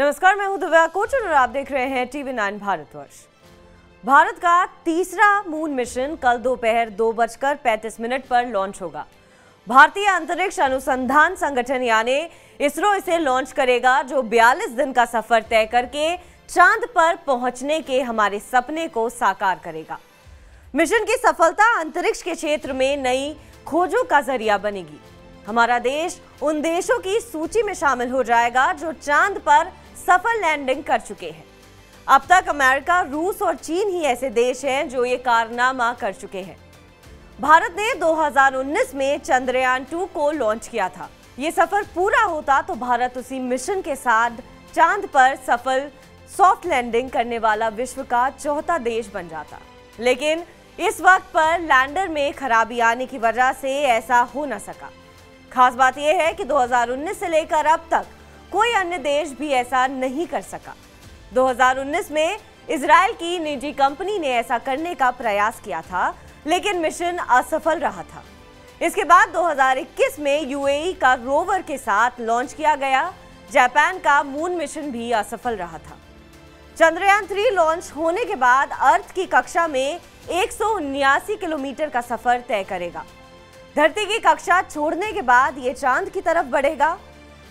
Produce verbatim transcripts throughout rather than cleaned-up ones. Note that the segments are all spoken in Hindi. नमस्कार, मैं हूं दव्या कोचर और आप देख रहे हैं टीवी नौ भारतवर्ष। भारत का तीसरा मून मिशन कल दोपहर दो बजकर पैंतीस मिनट पर लॉन्च होगा। भारतीय अंतरिक्ष अनुसंधान संगठन यानी इसरो इसे लॉन्च करेगा, जो बयालीस दिन का सफर तय करके चांद पर पहुंचने के हमारे सपने को साकार करेगा। मिशन की सफलता अंतरिक्ष के क्षेत्र में नई खोजों का जरिया बनेगी। हमारा देश उन देशों की सूची में शामिल हो जाएगा जो चांद पर सफल लैंडिंग कर चुके हैं। अब तक अमेरिका, रूस और चीन ही ऐसे देश हैं जो ये कारनामा कर चुके हैं। भारत ने दो हज़ार उन्नीस में चंद्रयान दो को लॉन्च किया था। ये सफर पूरा होता तो भारत उसी मिशन के साथ चांद पर सफल सॉफ्ट लैंडिंग करने वाला विश्व का चौथा देश बन जाता, लेकिन इस वक्त पर लैंडर में खराबी आने की वजह से ऐसा हो न सका। खास बात यह है कि दो हज़ार उन्नीस से लेकर अब तक कोई अन्य देश भी ऐसा नहीं कर सका। दो हज़ार उन्नीस में इजराइल की निजी कंपनी ने ऐसा करने का प्रयास किया था, लेकिन मिशन असफल रहा था। इसके बाद दो हज़ार इक्कीस में यूएई का रोवर के साथ लॉन्च किया गया। जापान का मून मिशन भी असफल रहा था। चंद्रयान तीन लॉन्च होने के बाद अर्थ की कक्षा में एक सौ उन्यासी किलोमीटर का सफर तय करेगा। धरती की कक्षा छोड़ने के बाद ये चांद की तरफ बढ़ेगा।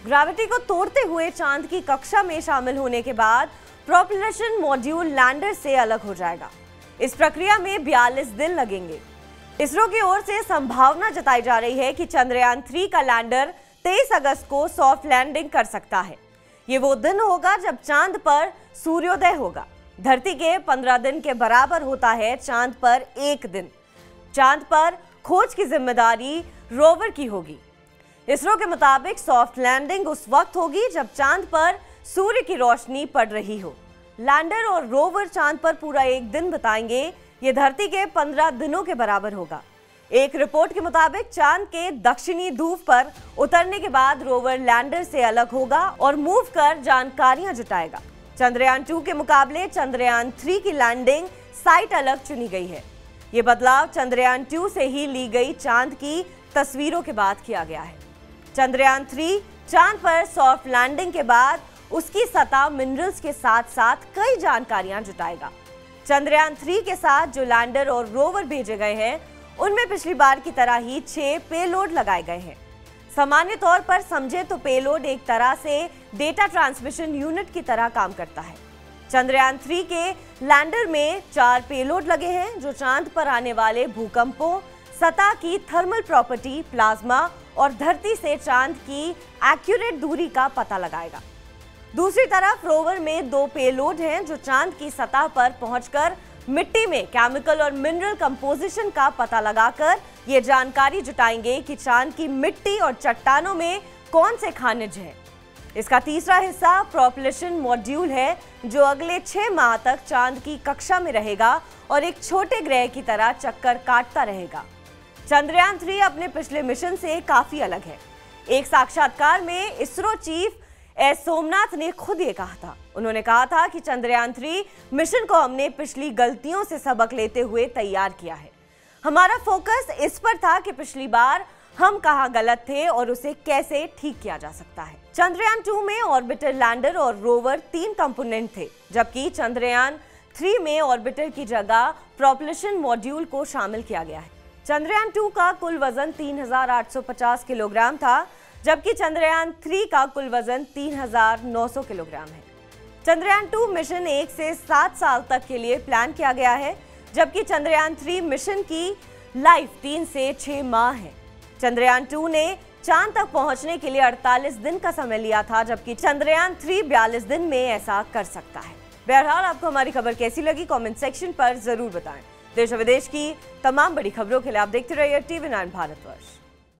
ग्रेविटी को तोड़ते हुए चांद की कक्षा में शामिल होने के बाद प्रोपल्शन मॉड्यूल लैंडर से अलग हो जाएगा। इस प्रक्रिया में बयालीस दिन लगेंगे। इसरो की ओर से संभावना जताई जा रही है कि चंद्रयान तीन का लैंडर तेईस अगस्त को सॉफ्ट लैंडिंग कर सकता है। ये वो दिन होगा जब चांद पर सूर्योदय होगा। धरती के पंद्रह दिन के बराबर होता है चांद पर एक दिन। चांद पर खोज की जिम्मेदारी रोवर की होगी। इसरो के मुताबिक सॉफ्ट लैंडिंग उस वक्त होगी जब चांद पर सूर्य की रोशनी पड़ रही हो। लैंडर और रोवर चांद पर पूरा एक दिन बिताएंगे। ये धरती के पंद्रह दिनों के बराबर होगा। एक रिपोर्ट के मुताबिक चांद के दक्षिणी ध्रुव पर उतरने के बाद रोवर लैंडर से अलग होगा और मूव कर जानकारियां जुटाएगा। चंद्रयान दो के मुकाबले चंद्रयान तीन की लैंडिंग साइट अलग चुनी गई है। ये बदलाव चंद्रयान दो से ही ली गई चांद की तस्वीरों के बाद किया गया है। चंद्रयान तीन चांद पर सॉफ्ट लैंडिंग के बाद उसकी सतह मिनरल्स के साथ साथ कई जानकारियां जुटाएगा। चंद्रयान तीन के साथ जो लैंडर और रोवर भेजे गए हैं, उनमें पिछली बार की तरह ही छह पेलोड लगाए गए हैं। सामान्य तौर पर समझे तो पेलोड एक तरह से डेटा ट्रांसमिशन यूनिट की तरह काम करता है। चंद्रयान तीन के लैंडर में चार पेलोड लगे हैं, जो चांद पर आने वाले भूकंपों, सतह की थर्मल प्रॉपर्टी, प्लाज्मा और धरती से चांद की एक्यूरेट दूरी का पता लगाएगा। दूसरी तरफ रोवर में दो पेलोड हैं, जो चांद की सतह पर पहुंचकर मिट्टी में केमिकल और मिनरल कंपोजिशन का पता लगाकर ये जानकारी जुटाएंगे कि चांद की मिट्टी और चट्टानों में कौन से खनिज हैं। इसका तीसरा हिस्सा प्रोपल्शन मॉड्यूल है, जो अगले छह माह तक चांद की कक्षा में रहेगा और एक छोटे ग्रह की तरह चक्कर काटता रहेगा। चंद्रयान तीन अपने पिछले मिशन से काफी अलग है। एक साक्षात्कार में इसरो चीफ एस सोमनाथ ने खुद ये कहा था। उन्होंने कहा था कि चंद्रयान तीन मिशन को हमने पिछली गलतियों से सबक लेते हुए तैयार किया है। हमारा फोकस इस पर था कि पिछली बार हम कहाँ गलत थे और उसे कैसे ठीक किया जा सकता है। चंद्रयान दो में ऑर्बिटर लैंडर और रोवर तीन कंपोनेंट थे, जबकि चंद्रयान तीन में ऑर्बिटर की जगह प्रोपल्शन मॉड्यूल को शामिल किया गया है। चंद्रयान दो का कुल वजन तीन हजार आठ सौ पचास किलोग्राम था, जबकि चंद्रयान तीन का कुल वजन तीन हज़ार नौ सौ किलोग्राम है। चंद्रयान दो मिशन एक से सात साल तक के लिए प्लान किया गया है, जबकि चंद्रयान तीन मिशन की लाइफ तीन से छह माह है। चंद्रयान दो ने चांद तक पहुंचने के लिए अड़तालीस दिन का समय लिया था, जबकि चंद्रयान तीन बयालीस दिन में ऐसा कर सकता है। बहरहाल, आपको हमारी खबर कैसी लगी कमेंट सेक्शन पर जरूर बताएं। देश विदेश की तमाम बड़ी खबरों के लिए आप देखते रहिए टीवी नौ भारतवर्ष।